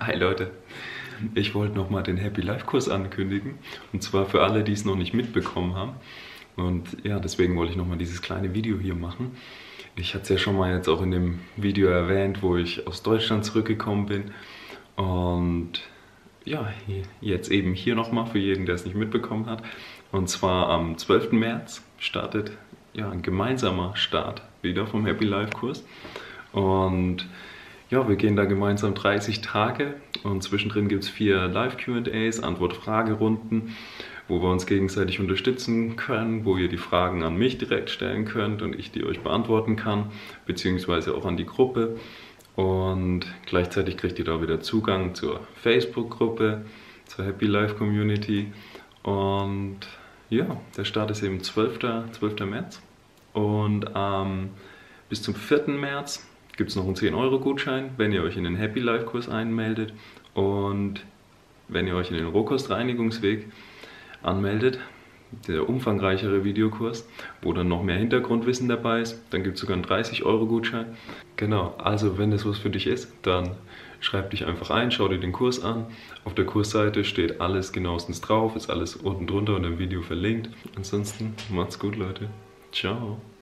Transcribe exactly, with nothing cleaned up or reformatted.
Hi Leute, ich wollte nochmal den Happy Life Kurs ankündigen und zwar für alle, die es noch nicht mitbekommen haben und ja, deswegen wollte ich nochmal dieses kleine Video hier machen. Ich hatte es ja schon mal jetzt auch in dem Video erwähnt, wo ich aus Deutschland zurückgekommen bin und ja, jetzt eben hier nochmal für jeden, der es nicht mitbekommen hat und zwar am zwölften März startet ja ein gemeinsamer Start wieder vom Happy Life Kurs und ja, wir gehen da gemeinsam dreißig Tage und zwischendrin gibt es vier Live-Q and A's, Antwort-Frage-Runden, wo wir uns gegenseitig unterstützen können, wo ihr die Fragen an mich direkt stellen könnt und ich die euch beantworten kann, beziehungsweise auch an die Gruppe. Und gleichzeitig kriegt ihr da wieder Zugang zur Facebook-Gruppe, zur Happy Life Community. Und ja, der Start ist eben zwölften März und ähm, bis zum vierten März gibt es noch einen zehn Euro Gutschein, wenn ihr euch in den Happy Life Kurs einmeldet und wenn ihr euch in den Rohkostreinigungsweg anmeldet, der umfangreichere Videokurs, wo dann noch mehr Hintergrundwissen dabei ist, dann gibt es sogar einen dreißig Euro Gutschein. Genau, also wenn das was für dich ist, dann schreib dich einfach ein, schau dir den Kurs an. Auf der Kursseite steht alles genauestens drauf, ist alles unten drunter unter dem Video verlinkt. Ansonsten macht's gut, Leute. Ciao.